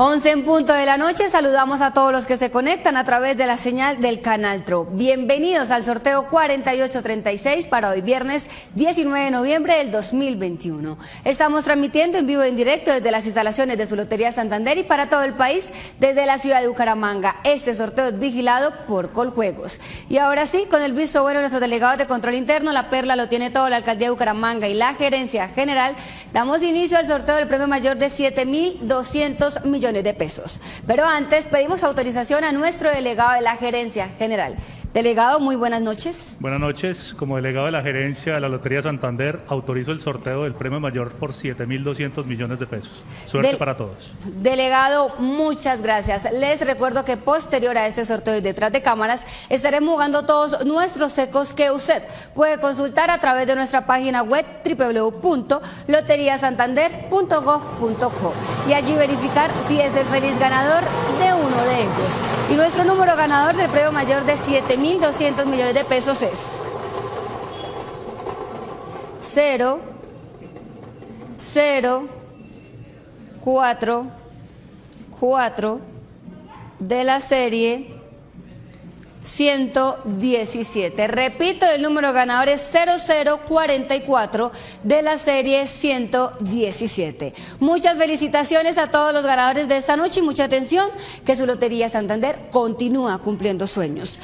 11 en punto de la noche, saludamos a todos los que se conectan a través de la señal del Canal TRO. Bienvenidos al sorteo 4836 para hoy viernes 19 de noviembre del 2021. Estamos transmitiendo en vivo y en directo desde las instalaciones de su Lotería Santander y para todo el país desde la ciudad de Bucaramanga. Este sorteo es vigilado por Coljuegos. Y ahora sí, con el visto bueno de nuestros delegados de control interno, la perla lo tiene todo, la alcaldía de Bucaramanga y la gerencia general, damos inicio al sorteo del premio mayor de 7.200 millones de pesos. Pero antes pedimos autorización a nuestro delegado de la gerencia general. Delegado, muy buenas noches. Buenas noches. Como delegado de la gerencia de la Lotería Santander, autorizo el sorteo del premio mayor por 7.200 millones de pesos. Suerte para todos. Delegado, muchas gracias. Les recuerdo que posterior a este sorteo y detrás de cámaras estaremos jugando todos nuestros secos que usted puede consultar a través de nuestra página web www.loteriasantander.gov.co y allí verificar si es el feliz ganador de uno de ellos. Y nuestro número ganador del premio mayor de 7.200 millones de pesos es 0044 de la serie 117. Repito, el número ganador es 0044 de la serie 117. Muchas felicitaciones a todos los ganadores de esta noche y mucha atención que su Lotería Santander continúa cumpliendo sueños.